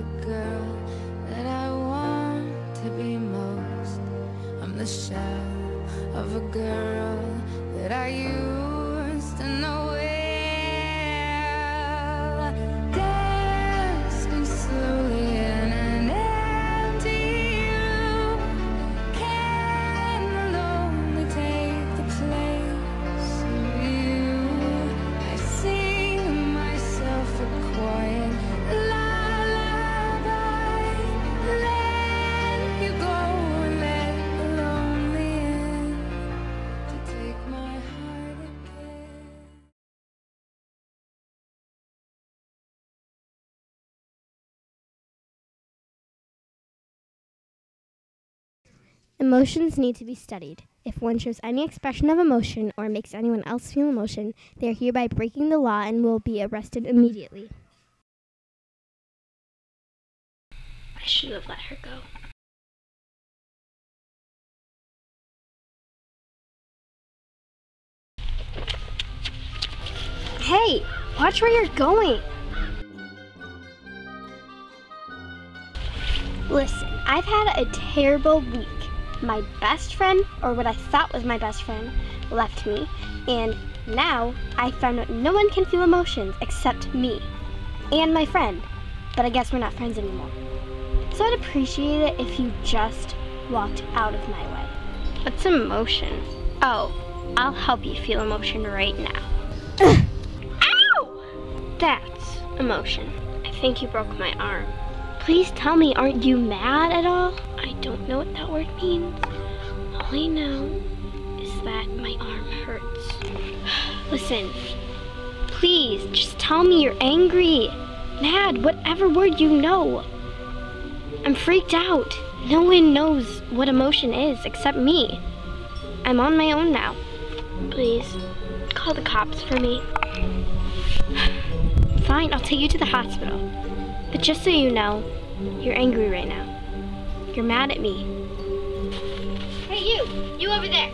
the girl that I want to be most. I'm the shell of a girl that I used to know well. Dancing slowly in an empty room, can only take the place of you. I sing myself a quiet lullaby, let you go and let the lonely in to take my heart again. Emotions need to be studied. If one shows any expression of emotion or makes anyone else feel emotion, they are hereby breaking the law and will be arrested immediately. I should have let her go. Hey, watch where you're going. Listen, I've had a terrible week. My best friend, or what I thought was my best friend, left me, and now I found out no one can feel emotions except me and my friend, but I guess we're not friends anymore. So I'd appreciate it if you just walked out of my way. What's emotion? Oh, I'll help you feel emotion right now. Ow! That's emotion. I think you broke my arm. Please tell me, aren't you mad at all? I don't know what that word means. All I know is that my arm hurts. Listen, please, just tell me you're angry, mad, whatever word you know. I'm freaked out. No one knows what emotion is except me. I'm on my own now. Please, call the cops for me. Fine, I'll take you to the hospital. But just so you know, you're angry right now. You're mad at me. Hey you over there.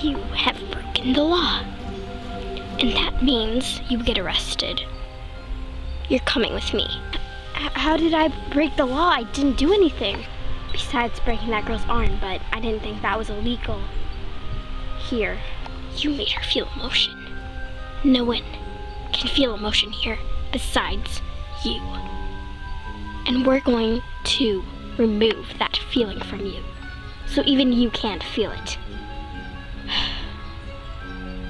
You have broken the law. And that means you get arrested. You're coming with me. How did I break the law? I didn't do anything. Besides breaking that girl's arm, but I didn't think that was illegal. Here, you made her feel emotion. No one can feel emotion here. Besides you. And we're going to remove that feeling from you, so even you can't feel it.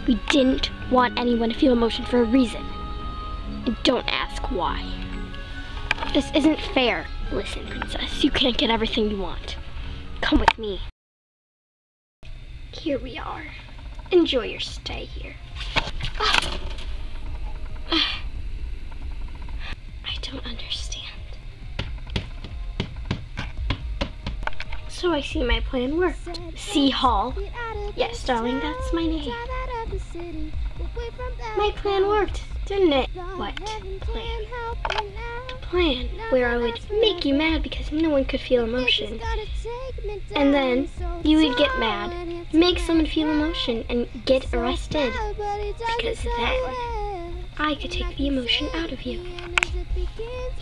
We didn't want anyone to feel emotion for a reason, and don't ask why. This isn't fair. Listen, princess, you can't get everything you want. Come with me. Here we are. Enjoy your stay here. I don't understand. So I see my plan worked. Sea Hall. Yes, darling, that's my name. My plan worked, didn't it? What plan? The plan where I would make you mad because no one could feel emotion. And then you would get mad, make someone feel emotion, and get arrested. Because then I could take the emotion out of you.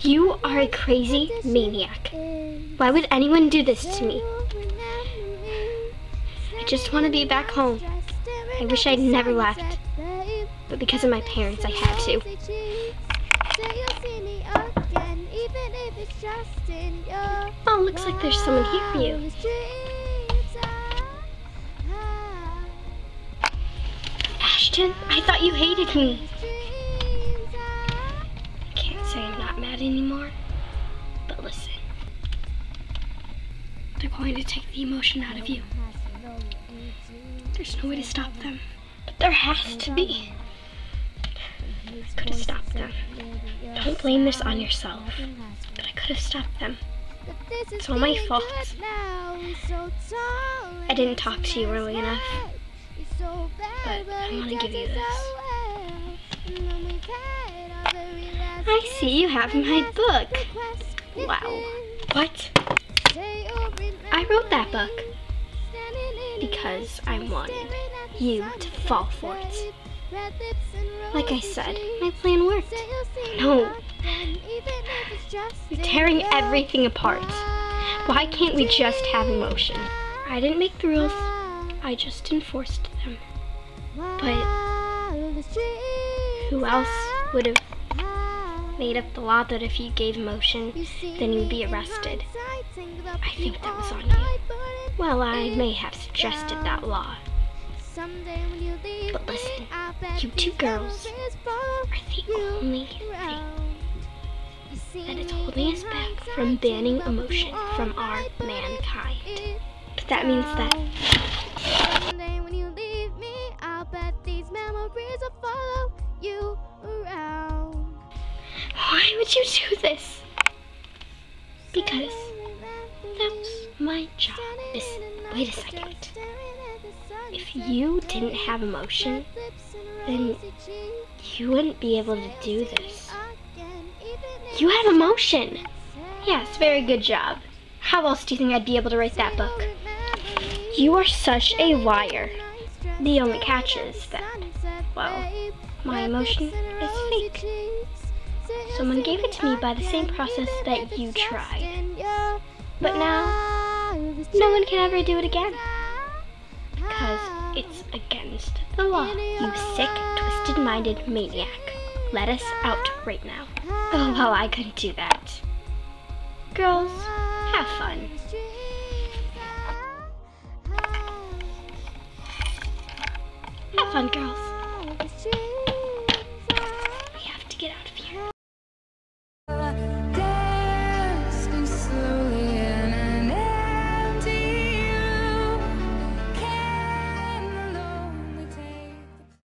You are a crazy maniac. Why would anyone do this to me? I just want to be back home. I wish I'd never left. But because of my parents, I had to. Oh, looks like there's someone here for you. Ashton, I thought you hated me. Anymore, but listen, they're going to take the emotion out of you. There's no way to stop them, but there has to be. I could have stopped them. Don't blame this on yourself, but I could have stopped them. It's all my fault. I didn't talk to you early enough, but I want to give you this. I see you have my book. Wow. What? I wrote that book because I wanted you to fall for it. Like I said, my plan worked. No, And even if it's just you're tearing everything apart. Why can't we just have emotion? I didn't make the rules. I just enforced them. But who else would have made up the law that if you gave emotion, then you'd be arrested? I think that was on you. Well, I may have suggested that law. But listen, you two girls are the only thing that is holding us back from banning emotion from our mankind. But that means that someday when you leave me, I'll bet these memories will follow you around. Why would you do this? Because that was my job. Listen, wait a second. If you didn't have emotion, then you wouldn't be able to do this. You have emotion! Yes, very good job. How else do you think I'd be able to write that book? You are such a liar. The only catch is that, well, my emotion is fake. Someone gave it to me by the same process that you tried. But now, no one can ever do it again. Because it's against the law, you sick, twisted-minded maniac. Let us out right now. Oh, well, I couldn't do that. Girls, have fun. Have fun, girls.